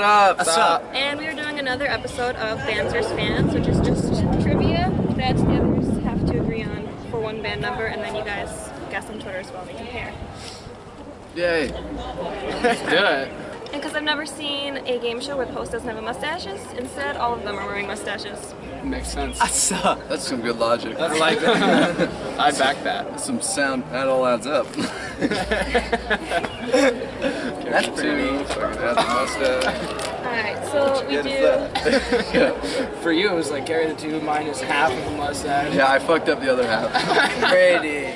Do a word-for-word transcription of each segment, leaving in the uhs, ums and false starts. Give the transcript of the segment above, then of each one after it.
What up? What's up? And we are doing another episode of Bands versus Fans, which is just trivia that the others have to agree on for one band number, and then you guys guess on Twitter as well. We compare. Yay! Let's do it. And because I've never seen a game show where the host doesn't have a mustaches, instead all of them are wearing mustaches. Makes sense. What's up? That's some good logic. I like that. I back that. That's some sound. That all adds up. That's pretty neat. Alright, so we do... For you, it was like carry the two minus half of the mustache. Yeah, I fucked up the other half. Brady.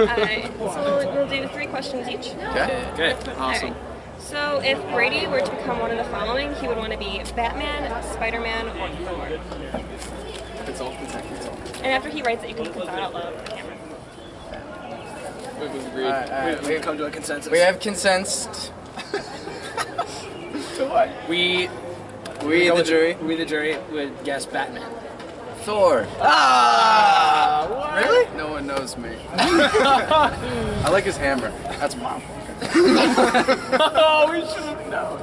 Alright, so we'll do three questions each. Okay. Okay. Awesome. Right. So if Brady were to become one of the following, he would want to be Batman, Spider-Man, or Thor. It's all And after he writes it, you can consult out loud on camera. We've agreed. All right, all right. We have come to a consensus. We have consensed. So what? We, we, we the jury, we the jury would guess Batman. Thor. Ah! What? Really? No one knows me. I like his hammer. That's mom. Oh, we should have known.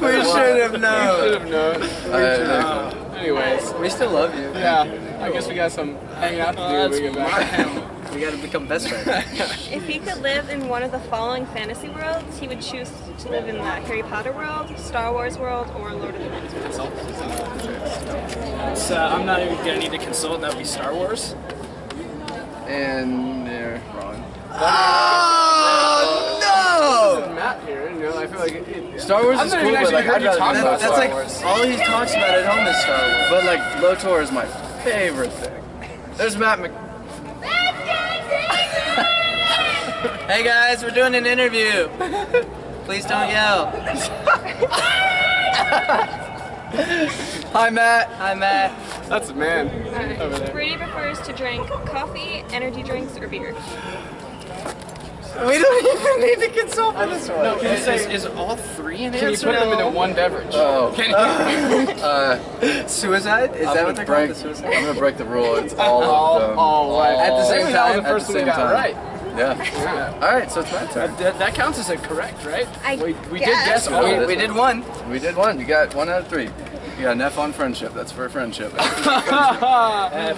We should have known. We should have known. Uh, uh, anyways, we still love you. Yeah. I guess we got some hanging out to do. We, got we gotta become best friends. If he could live in one of the following fantasy worlds, he would choose to live in the Harry Potter world, Star Wars world, or Lord of the Rings world. So I'm not even gonna need to consult. That would be Star Wars. And they're wrong. Oh, no! This is Matt here, you know, I feel like... It, it, Star Wars is cool, but like, I'd rather talk about Star like, Wars. All he talks about at home is Star Wars. But like, Lotor is my favorite thing. There's Matt Mc... Hey guys, we're doing an interview. Please don't yell. Hi Matt. Hi Matt. That's a man. All right. Brady prefers to drink coffee, energy drinks, or beer. We don't even need to consult on this one. No, can is, say, is, is all three an answer? Can you put no. them into one beverage? Oh. Can you? Uh, suicide? Is I'm that what they're break, called? The suicide? I'm going to break the rule. It's all of them. All right. At the same time? At the same time. Right. Yeah. Yeah. All right, so it's my turn. That, that counts as a correct, right? I we we guess. did guess. Oh, we, we did one. We did one. You got one out of three. You got an F on friendship. That's for friendship. F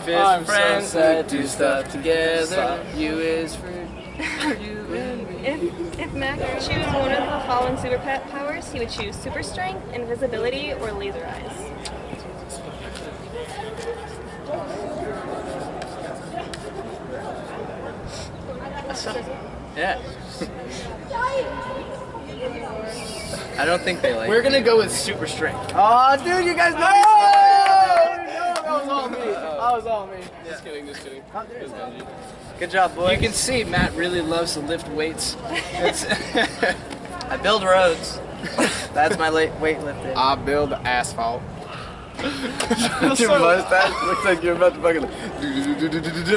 is I'm friends so that do stuff together. Stop. U is for you and me. If, if Mac could choose one of the following super pet powers, he would choose super strength, invisibility, or laser eyes. Yeah. I don't think they like We're gonna me. go with super strength. Oh, dude, you guys know. Oh, no, that was all me. That was all me. Yeah. Just kidding, just kidding. Oh, there's Benji. Good job, boys. You can see Matt really loves to lift weights. I build roads. That's my weight lifting. I build asphalt. Your mustache looks like you're about to fucking like,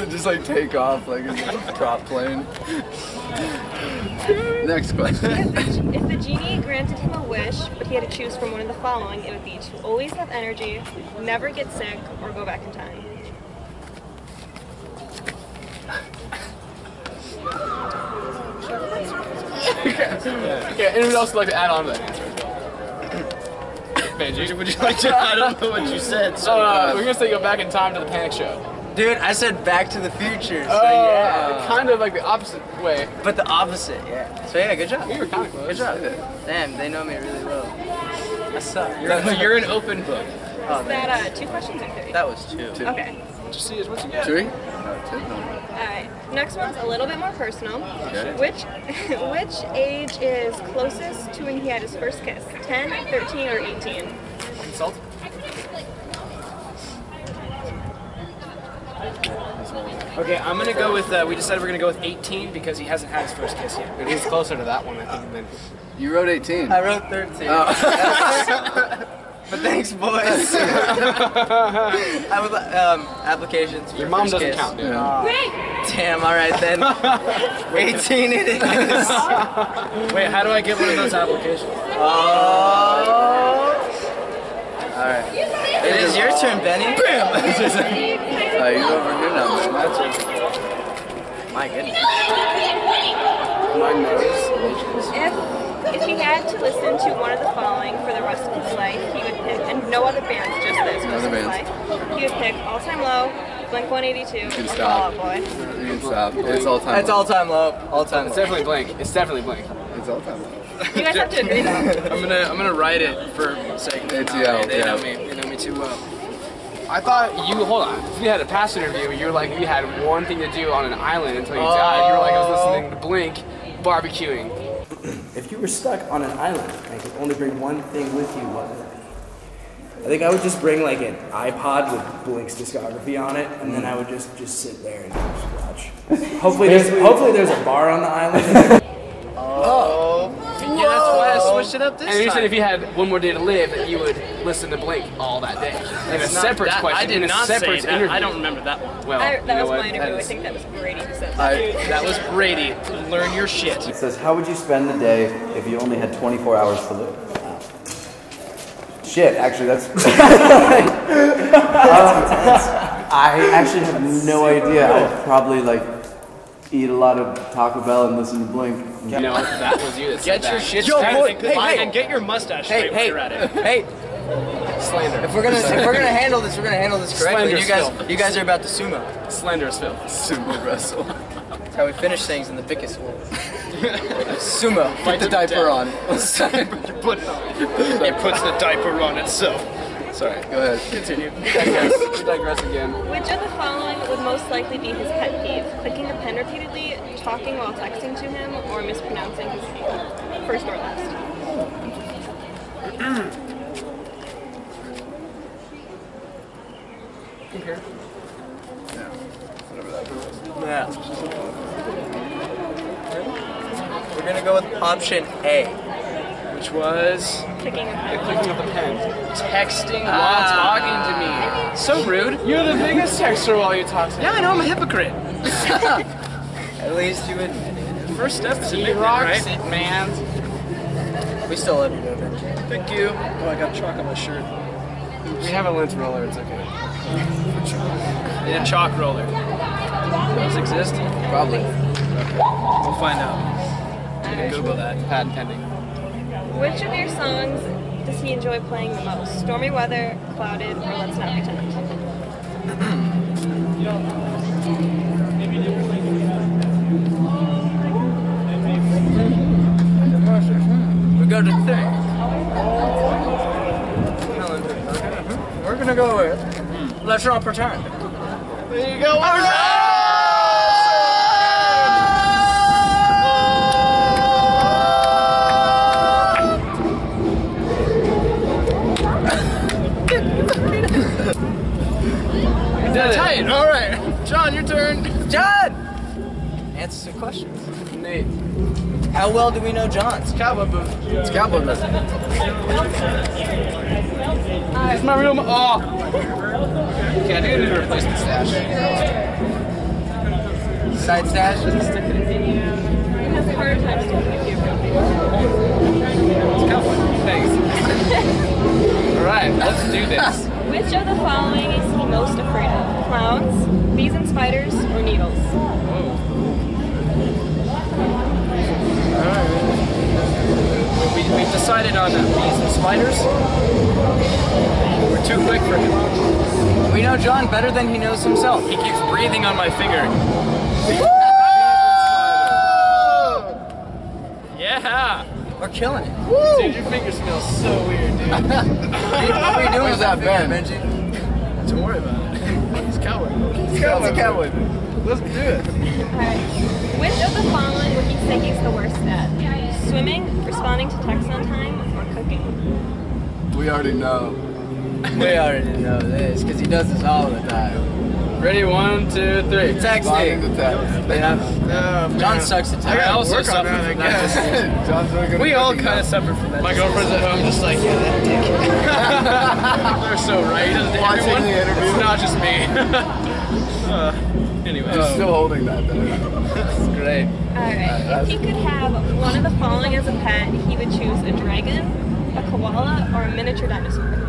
just like take off like a prop plane. Next question. If, if the genie granted him a wish, but he had to choose from one of the following, it would be to always have energy, never get sick, or go back in time. Okay, anyone else would like to add on to that answer? Benji, would you like to? I don't know what you said. So uh, we're gonna say go back in time to the Panic Show. Dude, I said Back to the Future. So uh, yeah, kind of like the opposite way. But the opposite, yeah. So yeah, good job. We were kind of close. Good job. Yeah. Damn, they know me really well. I suck. You're, a, you're an open book. Oh, is that uh, two questions or three? That was two. two. Okay. What you see is what you get. Three. No, two. No. All right. Next one's a little bit more personal. Okay. Which which age is closest to when he had his first kiss? Ten, thirteen, or eighteen? Insult. Okay, I'm gonna go with. Uh, we decided we're gonna go with eighteen because he hasn't had his first kiss yet. But he's closer to that one, I think. Than you wrote eighteen. I wrote thirteen. Oh. But thanks, boys. I would um, applications. For your mom doesn't kiss. Count, dude. Yeah. Wait. Damn. All right then. eighteen it is. Wait, how do I get one of those applications? Oh. All right. It is your turn, Benny. Bam. Oh, you're over here now, man. My goodness. My nose. If If he had to listen to one of the following for the rest of his life, he would pick, and no other bands, just this no rest of his life, he would pick All Time Low, Blink one eighty-two, you can stop. Fall Out Boy. You can stop. It's All Time Low. It's All Time Low. All Time Low. It's definitely Blink. It's definitely Blink. It's All Time Low. You guys have to agree though. I'm gonna I'm gonna write it for a second. It's you. Know, they yeah. know me. They know me too well. I thought you hold on. You had a past interview. You were like you had one thing to do on an island until you oh. died. You were like I was listening to Blink, barbecuing. If you were stuck on an island and could only bring one thing with you, what would it be? I think I would just bring like an iPod with Blink's discography on it, and then I would just just sit there and just watch. Hopefully there's hopefully there's a bar on the island. It up this and you said if you had one more day to live, that you would listen to Blink all that day. In a separate that, question, I did in a not separate say interview. That. I don't remember that one. Well, I, that you know was what? my interview. I think that was Brady who said that. That was Brady. Learn your shit. It says, how would you spend the day if you only had twenty-four hours to live? Wow. Shit, actually, that's. that's um, I actually have no idea. I'd probably like eat a lot of Taco Bell and listen to Blink. You know, that was you that said Get that. your shit Yo, boy, hey, hey. And get your mustache hey, straight hey, you're at it. Hey, Slander. If we're gonna if we're gonna handle this, we're gonna handle this correctly. You guys, film. you guys are about to sumo. Slander is film. Sumo wrestle. That's how we finish things in the biggest war. Sumo. Put the diaper dead. on. put, it puts the diaper on itself. Sorry. Go ahead. Continue. We digress. We digress again. Which of the following would most likely be his pet peeve? Clicking the pen repeatedly, talking while texting to him, or mispronouncing his name? First or last? Here. Yeah. Whatever that was. Yeah. We're gonna go with option A. Which was clicking of the pen, texting while ah. talking to me. So rude. You're the biggest texter while you talk to me. Yeah, I know I'm a hypocrite. At least you admit it. First step is admitting, right? It, man. We still love you, David. Thank you. Oh, I got chalk on my shirt. Oops. We have a lint roller. It's okay. And a chalk roller. Does it exist? Probably. Okay. We'll find out. I'm gonna Google that. Patent pending. Which of your songs does he enjoy playing the most? Stormy Weather, Clouded, or Let's Not Pretend? We got to think. We're gonna go with Let's Not Pretend. There you go. All right. John, your turn. John! Answers to questions. Nate. How well do we know John? It's cowboy booth. It's cowboy booth. It's my real. Oh! Okay, I think I need to replace the stash. Side stash? It's cowboy. Thanks. Alright, let's do this. Which of the following is he most afraid of? Clowns, bees and spiders, or needles? Alright. We, we've decided on uh, bees and spiders. We're too quick for him. We know John better than he knows himself. He keeps breathing on my finger. Yeah! We're killing it. Woo! Dude, your finger smells so weird, dude. What are you doing with that band, Benji? Don't worry about it. It's cowboy. It's cowboy. It's cowboy. Let's do it. Alright. Which of the following would you say he's the worst at? Swimming, responding to texts on time, or cooking? We already know. We already know this, because he does this all the time. Ready? One, two, three. Texting. To text. Yeah. Oh, John sucks at texting. I also suffer from that. We all kind of suffer from that. My girlfriend's at home just like, yeah, that dick. They're so right. Watching the interview. It's not just me. uh, anyway. You're um, still holding that, though. That's great. Alright. If you could have one of the following as a pet, he would choose a dragon, a koala, or a miniature dinosaur.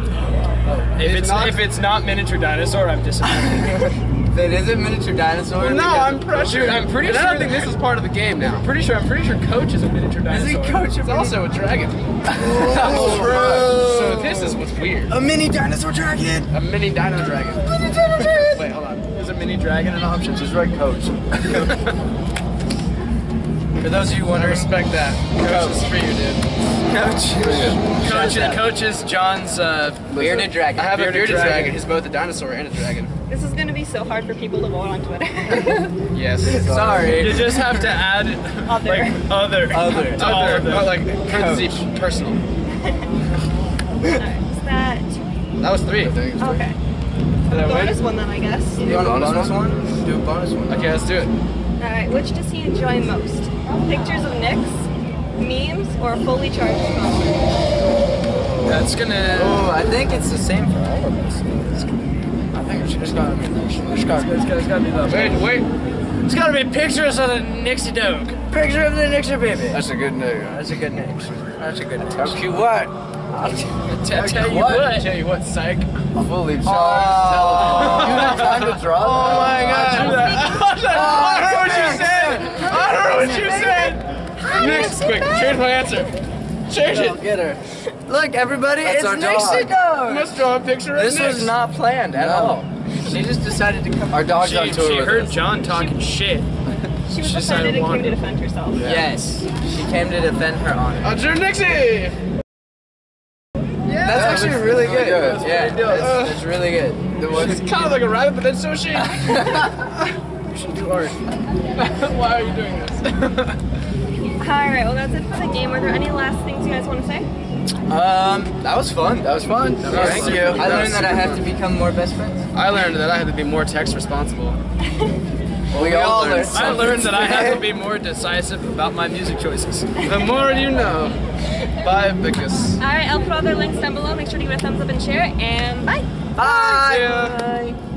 If it's, it's not, if it's not miniature dinosaur, I'm disappointed. It is a miniature dinosaur. Well, no, I'm pretty sure. I'm pretty sure. I don't think this is part of the game now. I'm pretty sure. I'm pretty sure Coach is a miniature dinosaur. Is he Coach? It's also a dragon. Oh, so this is what's weird. A mini dinosaur dragon. A mini dino dragon. Mini dino dragon. Wait, hold on. There's a mini dragon in options. Just write Coach. For those of you wondering, respect that. Coach is for you, dude. Coach. Coach, and Coach is John's uh, bearded dragon. I have bearded a bearded dragon. dragon. He's both a dinosaur and a dragon. This is going to be so hard for people to vote on Twitter. Yes. Sorry. You just have to add other. Like, other. Other. To other. Not like currency personal. Alright, was that two? That was three. I think it was okay. Three. Did I bonus win? one then, I guess. Do you want a bonus one? one? Do a bonus one. Okay, let's do it. Alright, which does he enjoy most? Pictures of Nixx? Memes or a fully charged concert? That's gonna. Oh, I think it's the same for all of us. I think it's just gotta be. It's gotta, it's gotta, it's gotta be that. Wait, wait. It's gotta be pictures of the Nixie dog. Picture of the Nixie baby. That's a good name. That's a good name. That's a good name. Tell you what. I'll tell you what. I'll tell you what, psych. Fully charged. Oh, you have time to draw. Oh my God. I don't know what you said. I don't know what you said. Next, quick, change my answer. Change it. Get her. Look, everybody, it's Nixie dog. Must draw a picture of Nixie. This was not planned at all. She just decided to come. Our dog's on tour. She heard John talking shit. She was offended and came to defend herself. Yes, she came to defend her honor. Adjourn Nixie. That's actually really good. Yeah, it's really good. She's kind of like a rabbit, but then so she. You should do art. Why are you doing this? Alright, well that's it for the game. Are there any last things you guys want to say? Um, that was fun. That was fun. That was Thank fun. you. I learned that, that I have fun. to become more best friends. I learned that I have to be more text responsible. Well, we, we all learned. learned I learned that I have to be more decisive about my music choices. The more you know. Bye, Vicus. Alright, I'll put all their links down below. Make sure to give it a thumbs up and share it. And bye. Bye. Bye.